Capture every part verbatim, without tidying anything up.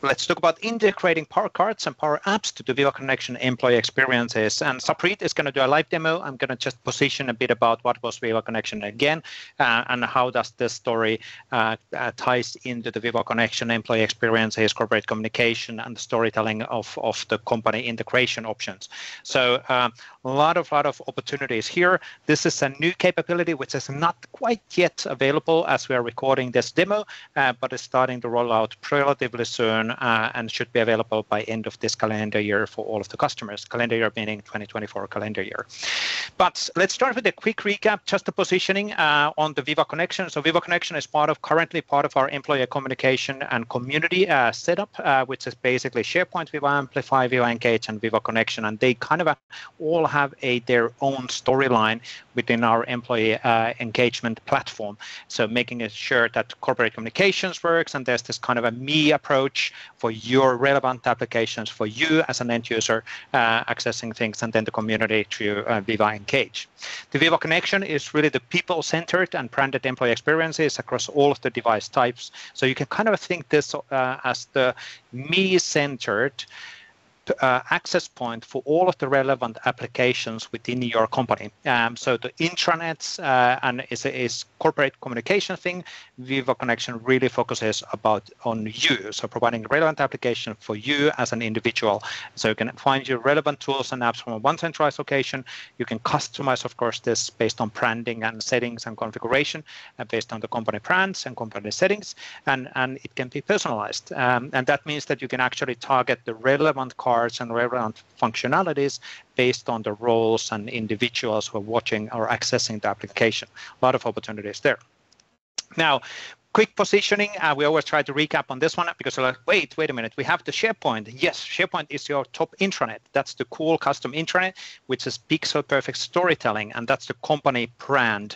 Let's talk about integrating Power Cards and Power Apps to the Viva Connection employee experiences. And Supreet is going to do a live demo. I'm going to just position a bit about what was Viva Connection again, uh, and how does this story uh, uh, ties into the Viva Connection employee experiences, corporate communication, and the storytelling of, of the company integration options. So um, a lot of, lot of opportunities here. This is a new capability which is not quite yet available as we are recording this demo, uh, but it's starting to roll out relatively soon. Uh, and should be available by end of this calendar year for all of the customers, calendar year meaning twenty twenty-four calendar year. But let's start with a quick recap, just the positioning uh, on the Viva Connection. So Viva Connection is part of currently part of our employee communication and community uh, setup, uh, which is basically SharePoint, Viva Amplify, Viva Engage, and Viva Connection. And they kind of all have a their own storyline within our employee uh, engagement platform. So making sure that corporate communications works, and there's this kind of a me approach for your relevant applications for you as an end user uh, accessing things, and then the community through uh, Viva Engage. The Viva Connection is really the people-centered and branded employee experiences across all of the device types. So you can kind of think this uh, as the me-centered Uh, access point for all of the relevant applications within your company. Um, so the intranets uh, and is is corporate communication thing. Viva Connection really focuses about on you, so providing relevant application for you as an individual. So you can find your relevant tools and apps from one centralized location. You can customize, of course, this based on branding and settings and configuration, uh, based on the company brands and company settings, and and it can be personalized. Um, and that means that you can actually target the relevant cards and relevant functionalities based on the roles and individuals who are watching or accessing the application. A lot of opportunities there. Now, quick positioning. Uh, we always try to recap on this one because we're like, wait, wait a minute. We have the SharePoint. Yes, SharePoint is your top intranet. That's the cool custom intranet, which is pixel perfect storytelling. And that's the company brand,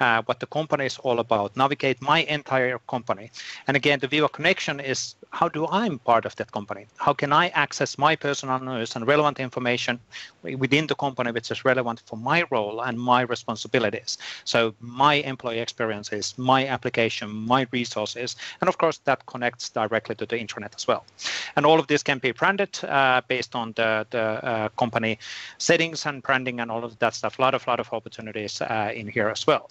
uh, what the company is all about. Navigate my entire company. And again, the Viva Connection is how do I'm part of that company? How can I access my personal news and relevant information within the company, which is relevant for my role and my responsibilities? So my employee experiences, my application, my resources, and of course that connects directly to the intranet as well. And all of this can be branded uh, based on the, the uh, company settings and branding and all of that stuff. A lot of lot of opportunities uh, in here as well.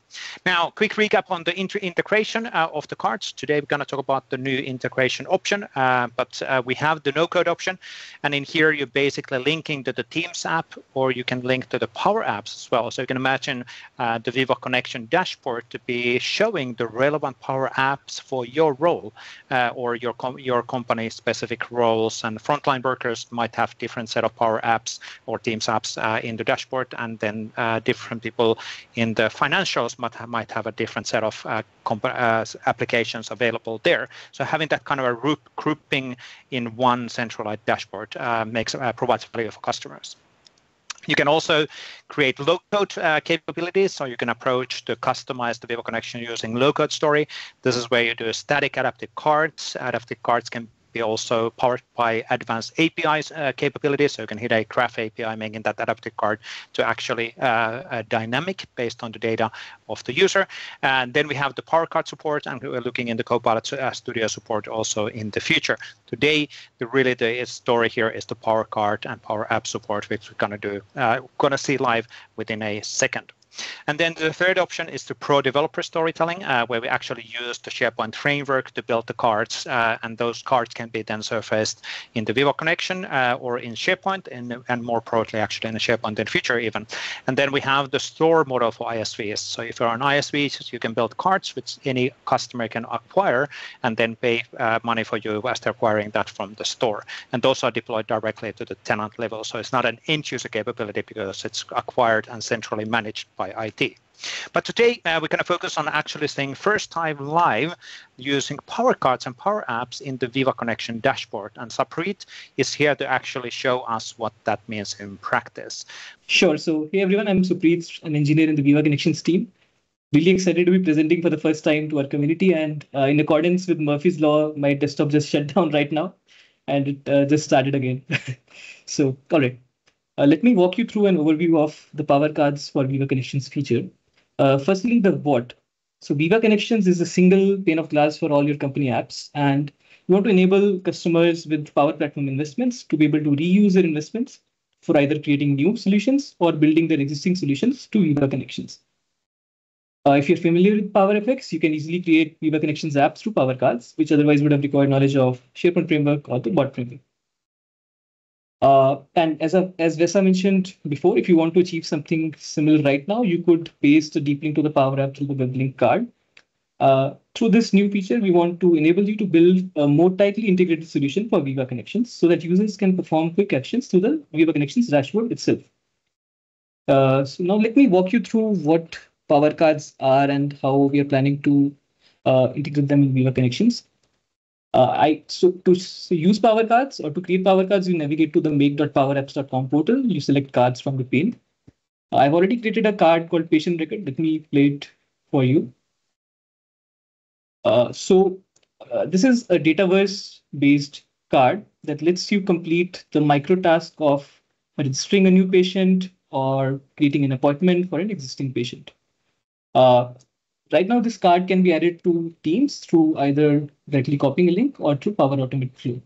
Now, quick recap on the integration uh, of the cards. Today we're going to talk about the new integration option, uh, but uh, we have the no-code option, and in here you're basically linking to the Teams app, or you can link to the Power Apps as well. So you can imagine uh, the Viva Connection dashboard to be showing the relevant Power Apps for your role, uh, or your com your company specific roles, and frontline workers might have different set of Power Apps or Teams apps uh, in the dashboard, and then uh, different people in the financials might have, might have a different set of uh, uh, applications available there. So having that kind of a group grouping in one centralized dashboard uh, makes uh, provides value for customers. You can also create low-code uh, capabilities, so you can approach to customize the Viva Connection using low-code story. This is where you do static adaptive cards. Adaptive cards can be also powered by advanced A P Is uh, capabilities, so you can hit a Graph A P I, making that adaptive card to actually uh, uh, dynamic based on the data of the user. And then we have the Power Card support, and we're looking in the Copilot uh, Studio support also in the future. Today, the really the story here is the Power Card and Power App support, which we're gonna do, uh, gonna see live within a second. And then the third option is the pro developer storytelling, uh, where we actually use the SharePoint framework to build the cards, uh, and those cards can be then surfaced in the Viva Connection uh, or in SharePoint, and, and more broadly actually in the SharePoint in the future even. And then we have the store model for I S Vs. So if you're an I S V, you can build cards which any customer can acquire and then pay uh, money for you as they're acquiring that from the store. And those are deployed directly to the tenant level. So it's not an end user capability because it's acquired and centrally managed by I T. But today uh, we're going to focus on actually seeing first time live using Power Cards and Power Apps in the Viva Connection dashboard. And Supreet is here to actually show us what that means in practice. Sure. So hey everyone, I'm Supreet, an engineer in the Viva Connections team. Really excited to be presenting for the first time to our community. And uh, in accordance with Murphy's Law, my desktop just shut down right now and it uh, just started again. So, all right. Uh, let me walk you through an overview of the Power Cards for Viva Connections feature. Uh, firstly, the what. So Viva Connections is a single pane of glass for all your company apps, and we want to enable customers with Power Platform investments to be able to reuse their investments for either creating new solutions or building their existing solutions to Viva Connections. Uh, if you're familiar with Power F X, you can easily create Viva Connections apps through Power Cards, which otherwise would have required knowledge of SharePoint framework or the bot framework. Uh, and as, a, as Vesa mentioned before, if you want to achieve something similar right now, you could paste a deep link to the Power App through the web link card. Uh, through this new feature, we want to enable you to build a more tightly integrated solution for Viva Connections so that users can perform quick actions through the Viva Connections dashboard itself. Uh, so now let me walk you through what Power Cards are and how we are planning to uh, integrate them in Viva Connections. Uh, I, so to so use Power Cards or to create Power Cards, you navigate to the make dot power apps dot com portal. You select cards from the pane. Uh, I've already created a card called Patient Record. Let me play it for you. Uh, so uh, this is a Dataverse-based card that lets you complete the micro task of registering a new patient or creating an appointment for an existing patient. Uh, Right now, this card can be added to Teams through either directly copying a link or through Power Automate flow.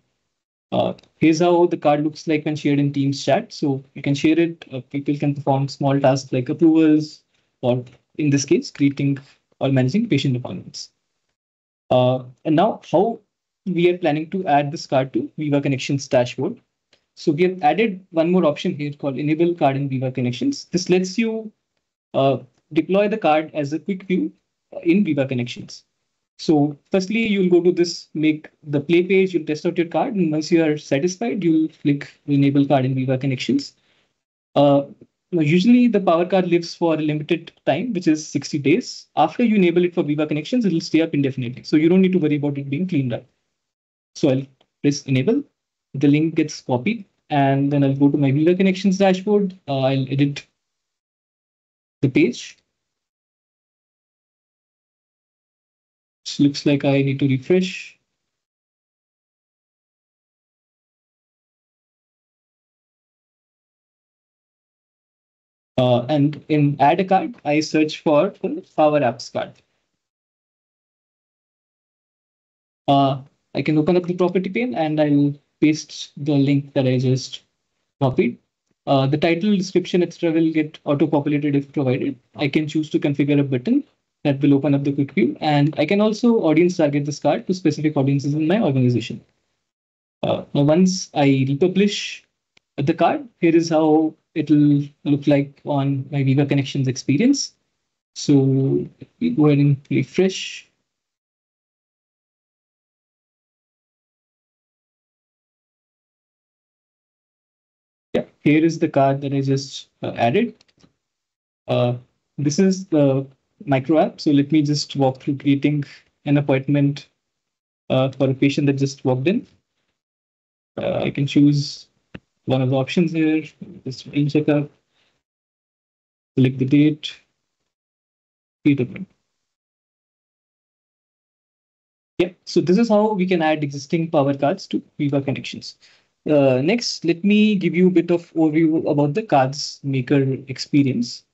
Uh, here's how the card looks like when shared in Teams chat. So you can share it. Uh, people can perform small tasks like approvals or, in this case, creating or managing patient appointments. Uh, and now, how we are planning to add this card to Viva Connections dashboard. So we have added one more option here called Enable Card in Viva Connections. This lets you uh, deploy the card as a quick view in Viva Connections. So firstly, you'll go to this, make the play page, you'll test out your card, and once you are satisfied, you'll click Enable Card in Viva Connections. Uh, usually the Power Card lives for a limited time, which is sixty days. After you enable it for Viva Connections, it'll stay up indefinitely. So you don't need to worry about it being cleaned up. So I'll press Enable. The link gets copied, and then I'll go to my Viva Connections dashboard. Uh, I'll edit the page. Looks like I need to refresh. Uh, and in add a card, I search for the Power Apps card. Uh, I can open up the property pane and I'll paste the link that I just copied. Uh, the title, description, et cetera will get auto-populated if provided. I can choose to configure a button that will open up the quick view, and I can also audience target this card to specific audiences in my organization. Uh, now, once I republish the card, here is how it'll look like on my Viva Connections experience. So let me go ahead and refresh. Yeah, here is the card that I just uh, added. Uh, this is the micro app. So let me just walk through creating an appointment uh, for a patient that just walked in. Uh, I can choose one of the options here. Just range checkup, select the date, treatment. Yeah, so this is how we can add existing Power Cards to Viva Connections. Uh, next, let me give you a bit of overview about the cards maker experience.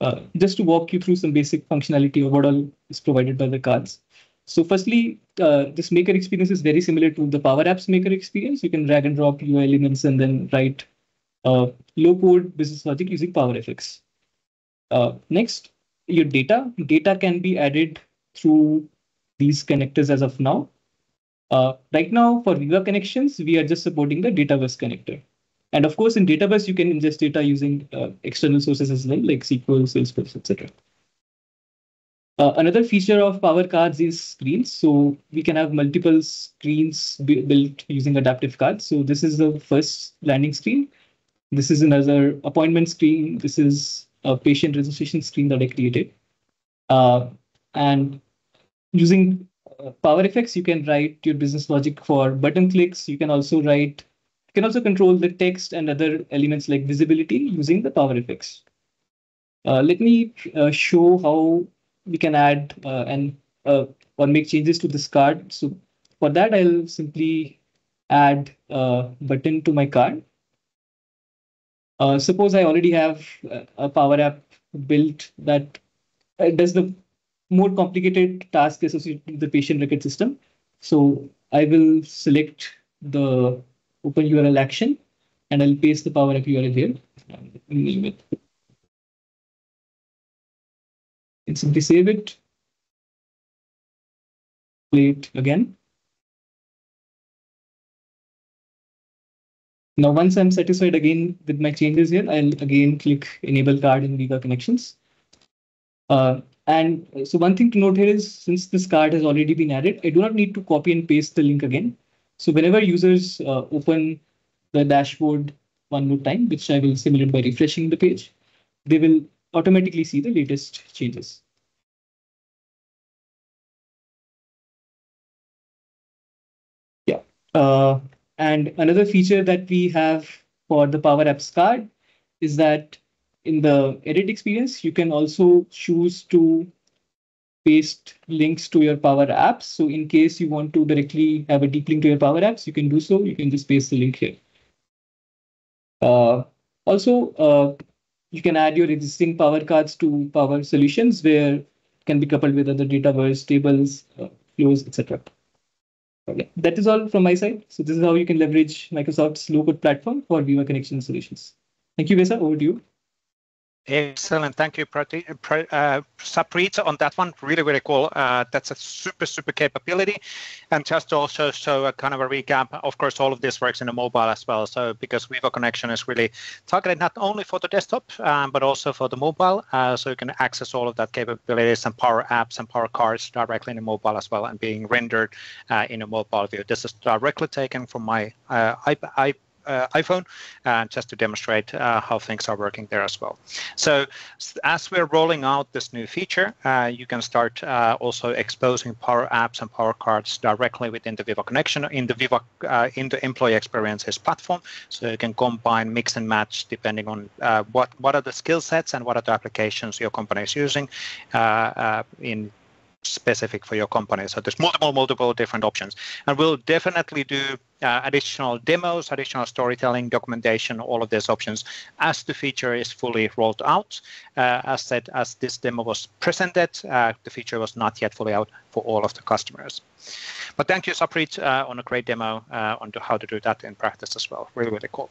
Uh, just to walk you through some basic functionality of what all is provided by the cards. So firstly, uh, this maker experience is very similar to the Power Apps maker experience. You can drag and drop U I elements and then write uh, low-code business logic using Power F X. Uh, next, your data. Data can be added through these connectors as of now. Uh, right now, for Viva Connections, we are just supporting the Dataverse connector. And of course, in Dataverse, you can ingest data using uh, external sources as well, like S Q L, Salesforce, et cetera. Uh, another feature of Power Cards is screens. So we can have multiple screens built using adaptive cards. So this is the first landing screen. This is another appointment screen. This is a patient registration screen that I created. Uh, and using Power F X, you can write your business logic for button clicks. You can also write You can also control the text and other elements like visibility using the Power F X. Uh, let me uh, show how we can add uh, and uh, or make changes to this card. So for that, I'll simply add a button to my card. Uh, suppose I already have a Power App built that does the more complicated task associated with the patient record system. So I will select the open U R L action and I'll paste the Power App U R L here. And name it. And simply save it. Play it again. Now, once I'm satisfied again with my changes here, I'll again click Enable Card in Viva Connections. Uh, and so one thing to note here is, since this card has already been added, I do not need to copy and paste the link again. So whenever users uh, open the dashboard one more time, which I will simulate by refreshing the page, they will automatically see the latest changes. Yeah. Uh, And another feature that we have for the Power Apps card is that in the edit experience, you can also choose to paste links to your Power Apps. So in case you want to directly have a deep link to your Power Apps, you can do so. You can just paste the link here. Uh, also, uh, you can add your existing Power Cards to Power Solutions, where it can be coupled with other Dataverse, tables, uh, flows, et cetera. Okay. That is all from my side. So this is how you can leverage Microsoft's low-code platform for Viva Connections solutions. Thank you, Vesa. Over to you. Excellent. Thank you, Prati, uh, Supreet, on that one. Really, really cool. Uh, that's a super, super capability. And just to also show a kind of a recap, of course, all of this works in the mobile as well. So because Viva Connection is really targeted not only for the desktop, um, but also for the mobile. Uh, so you can access all of that capabilities and Power Apps and Power Cards directly in the mobile as well and being rendered uh, in a mobile view. This is directly taken from my uh, iPad. Uh, iPhone, uh, just to demonstrate uh, how things are working there as well. So as we're rolling out this new feature, uh, you can start uh, also exposing Power Apps and Power Cards directly within the Viva Connection in the Viva uh, in the employee experiences platform. So you can combine, mix and match depending on uh, what what are the skill sets and what are the applications your company is using uh, uh, in. Specific for your company. So there's multiple, multiple different options. And we'll definitely do uh, additional demos, additional storytelling, documentation, all of these options as the feature is fully rolled out. Uh, as said, as this demo was presented, uh, the feature was not yet fully out for all of the customers. But thank you, Supreet, uh, on a great demo uh, on how to do that in practice as well. Really, really cool.